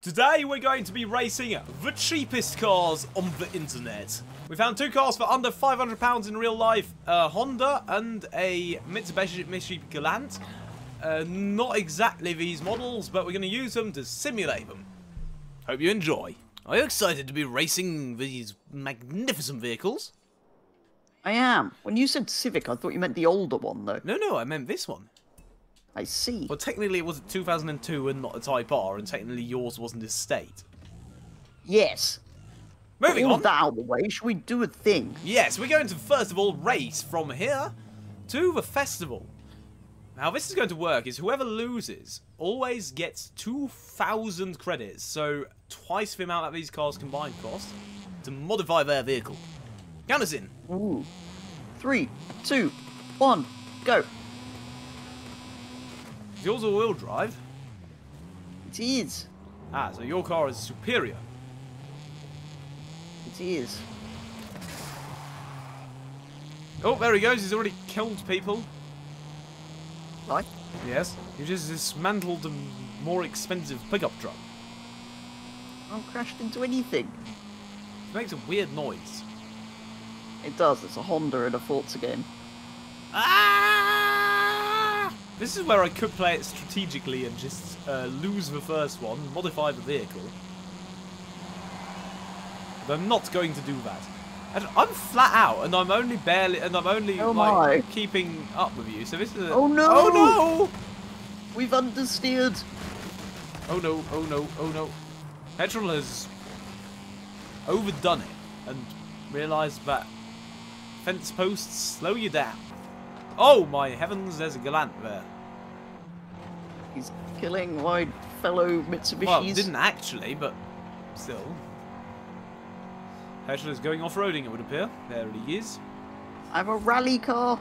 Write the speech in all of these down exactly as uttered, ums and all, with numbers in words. Today we're going to be racing the cheapest cars on the internet. We found two cars for under five hundred pounds in real life. Uh, Honda and a Mitsubishi Galant. Uh, not exactly these models, but we're going to use them to simulate them. Hope you enjoy. Are you excited to be racing these magnificent vehicles? I am. When you said Civic, I thought you meant the older one, though. No, no, I meant this one. I see. Well, technically it was two thousand two and not a Type R, and technically yours wasn't his state. Yes. Moving all on. That out of the way, should we do a thing? Yes, we're going to, first of all, race from here to the festival. How this is going to work is whoever loses always gets two thousand credits, so twice the amount that these cars combined cost, to modify their vehicle. Count us in. Ooh. Three, two, one, go. Is yours all-wheel drive? It is. Ah, so your car is superior. It is. Oh, there he goes. He's already killed people. Right? Yes. He just dismantled a more expensive pickup truck. I crashed into anything. It makes a weird noise. It does. It's a Honda in a Forza game. Ah! This is where I could play it strategically and just uh, lose the first one, modify the vehicle. But I'm not going to do that. And I'm flat out, and I'm only barely, and I'm only oh like my. keeping up with you. So this is. A, oh no! Oh no! We've understeered. Oh no! Oh no! Oh no! Petrol has overdone it and realised that fence posts slow you down. Oh my heavens, there's a Galant there. He's killing my fellow Mitsubishis. Well, didn't actually, but still. Petrol is going off-roading, it would appear. There he is. I have a rally car.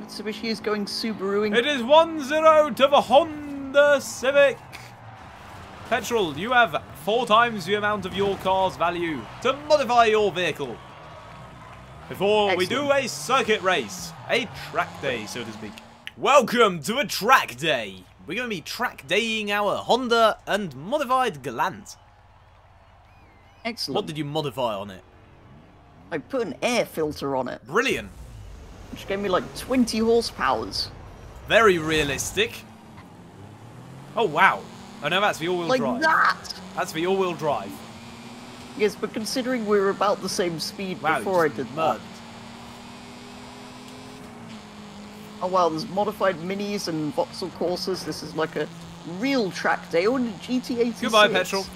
Mitsubishi is going Subaruing. It is one zero to the Honda Civic. Petrol, you have four times the amount of your car's value to modify your vehicle. Before Excellent. we do a circuit race, a track day, so to speak. Welcome to a track day. We're going to be track daying our Honda and modified Galant. Excellent. What did you modify on it? I put an air filter on it. Brilliant. Which gave me like twenty horsepowers. Very realistic. Oh, wow. Oh, no, that's the all-wheel like drive. Like that. That's the all-wheel drive. Yes, but considering we were about the same speed wow, before I did that. Oh wow, there's modified minis and Vauxhall Corsas. This is like a real track day on G T eighty-six. Goodbye, petrol.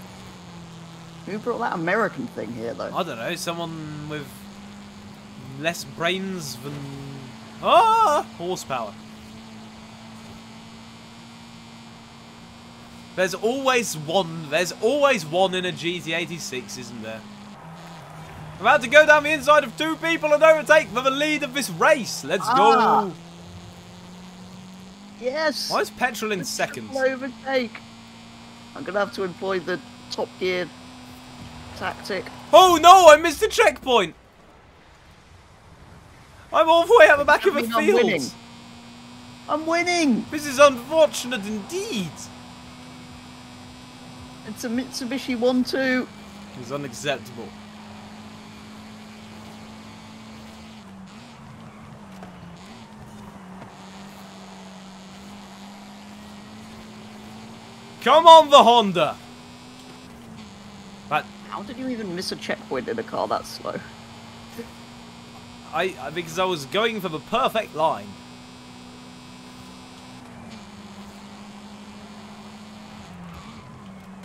Who brought that American thing here, though? I don't know, someone with less brains than... Ah! Horsepower. There's always one, there's always one in a G T eighty-six, isn't there? I'm about to go down the inside of two people and overtake for the lead of this race. Let's ah. go. Yes. Why is petrol in it's seconds? Overtake. I'm going to have to employ the Top Gear tactic. Oh no, I missed the checkpoint. I'm all the way out the back of the field. I'm winning. I'm winning. This is unfortunate indeed. It's a Mitsubishi one two. It's unacceptable. Come on, the Honda. But how did you even miss a checkpoint in a car that slow? I, I because I was going for the perfect line.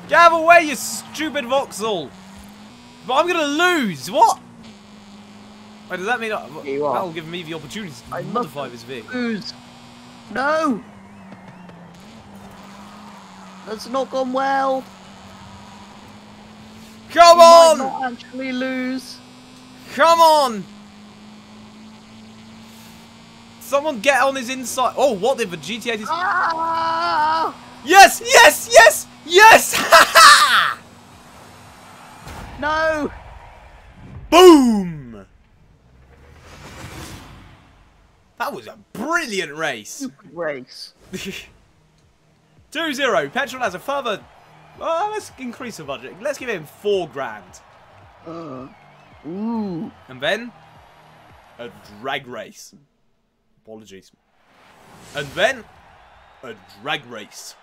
Get away, you stupid Vauxhall! But I'm gonna lose. What? Wait, does that mean I, that'll give me the opportunity to I modify this vehicle? Lose. No. That's not gone well. Come you on! Might not actually lose. Come on! Someone get on his inside. Oh, what if a G T eighty-six? Ah! Yes! Yes! Yes! Yes! Ha ha! No! Boom! That was a brilliant race. Stupid race. two zero. Petrol has a further... Oh, let's increase the budget. Let's give him four grand. Uh, ooh. And then... a drag race. Apologies. And then... a drag race.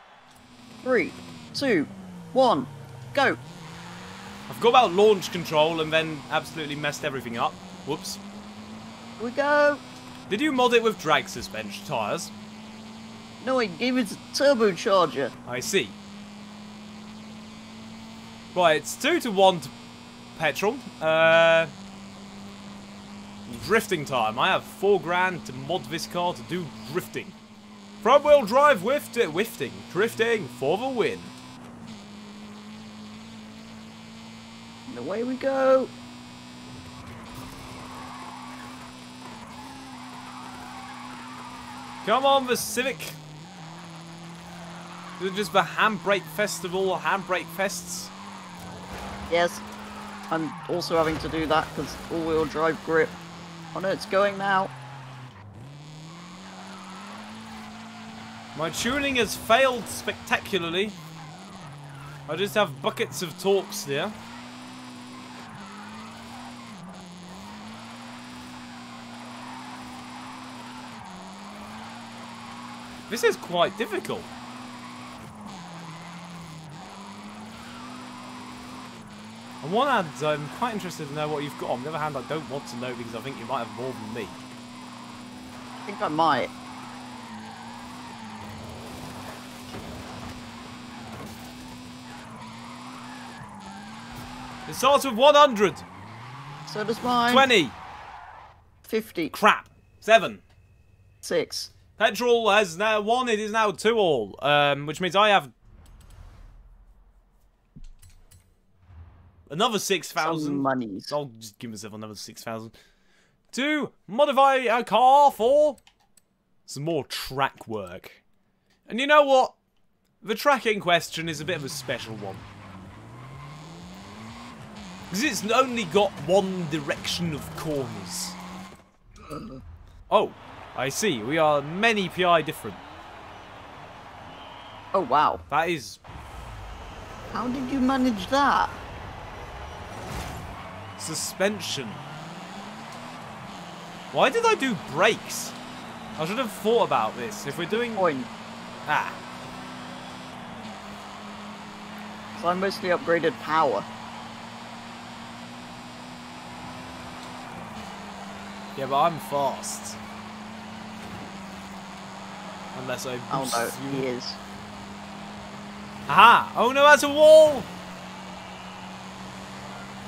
Three, two, one, go. I've got about launch control and then absolutely messed everything up. Whoops. Here we go. Did you mod it with drag suspension tyres? No, it gave it a turbocharger. I see. Right, it's two to one to petrol. Uh, drifting time. I have four grand to mod this car to do drifting. Front wheel drive whiffed it, whiffing, drifting for the win. And away we go. Come on, the Civic. Just the handbrake festival, handbrake fests. Yes, I'm also having to do that because all-wheel drive grip. Oh no, it's going now. My tuning has failed spectacularly. I just have buckets of torques here. This is quite difficult. On one hand, I'm quite interested to know what you've got. On the other hand, I don't want to know because I think you might have more than me. I think I might. It starts with one hundred. So does mine. twenty. fifty. Crap. seven. six. Petrol has now won. It is now two all, um, which means I have another six thousand money. I'll just give myself another six thousand to modify a car for some more track work. And you know what? The track in question is a bit of a special one because it's only got one direction of corners. Oh. I see, we are many P I different. Oh, wow. That is... How did you manage that? Suspension. Why did I do brakes? I should have thought about this. If we're doing... Point. Ah. So I mostly upgraded power. Yeah, but I'm fast. Unless I boost oh no, you. He is. Aha! Oh no, that's a wall!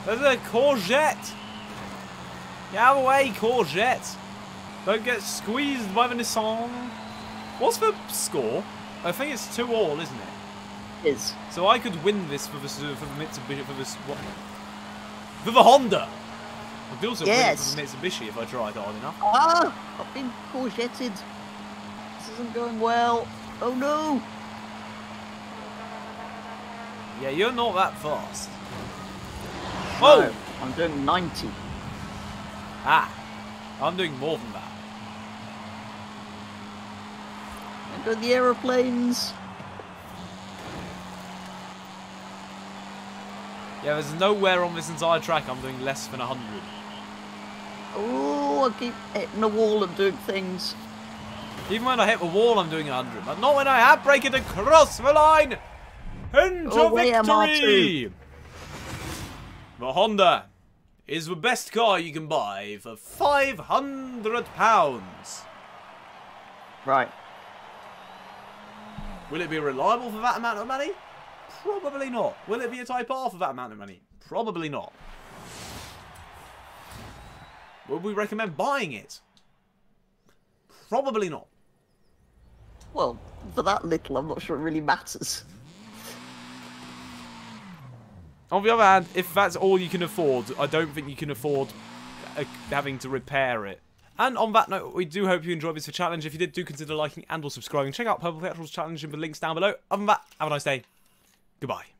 There's a courgette! Get out of the way, courgette! Don't get squeezed by the Nissan. What's the score? I think it's two all, isn't it? It is. So I could win this for the for the Mitsubishi for the what? For the Honda. I could also yes. win it for the Mitsubishi if I tried hard enough. Ah! I've been courgetted. Isn't going well. Oh no! Yeah, you're not that fast. No, oh! I'm doing ninety. Ah, I'm doing more than that. And go the aeroplanes. Yeah, there's nowhere on this entire track I'm doing less than one hundred. Oh, I keep hitting the wall and doing things. Even when I hit the wall, I'm doing one hundred, but not when I have breaking across the line. Into oh, victory! The Honda is the best car you can buy for five hundred pounds. Right. Will it be reliable for that amount of money? Probably not. Will it be a Type R for that amount of money? Probably not. Would we recommend buying it? Probably not. Well, for that little, I'm not sure it really matters. On the other hand, if that's all you can afford, I don't think you can afford uh, having to repair it. And on that note, we do hope you enjoyed this challenge. If you did, do consider liking and or subscribing. Check out Purple Petrol's challenge in the links down below. Other than that, have a nice day. Goodbye.